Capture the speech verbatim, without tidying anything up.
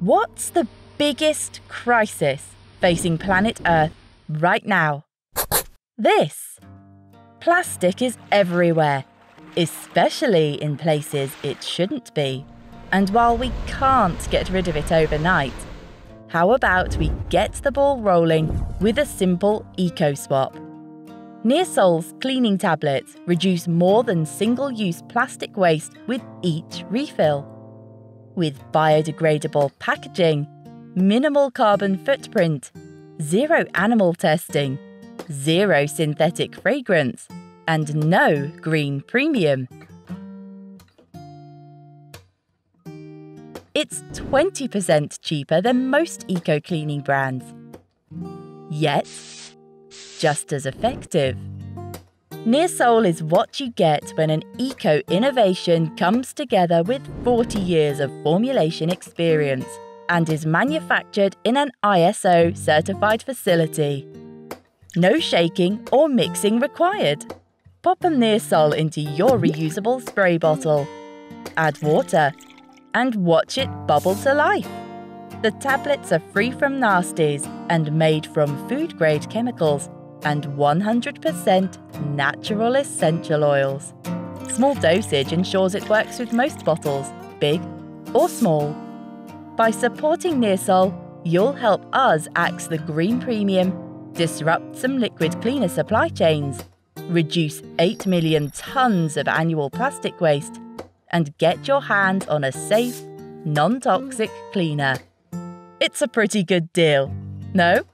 What's the biggest crisis facing planet Earth right now? This. Plastic is everywhere, especially in places it shouldn't be. And while we can't get rid of it overnight, how about we get the ball rolling with a simple eco-swap? Nearsol's cleaning tablets reduce more than single-use plastic waste with each refill. With biodegradable packaging, minimal carbon footprint, zero animal testing, zero synthetic fragrance, and no green premium. It's twenty percent cheaper than most eco-cleaning brands, yet just as effective. Nearsol is what you get when an eco-innovation comes together with forty years of formulation experience and is manufactured in an I S O-certified facility. No shaking or mixing required. Pop a Nearsol into your reusable spray bottle. Add water and watch it bubble to life. The tablets are free from nasties and made from food-grade chemicals and one hundred percent natural essential oils. Small dosage ensures it works with most bottles, big or small. By supporting Nearsol, you'll help us axe the green premium, disrupt some liquid cleaner supply chains, reduce eight million tonnes of annual plastic waste, and get your hands on a safe, non-toxic cleaner. It's a pretty good deal, no?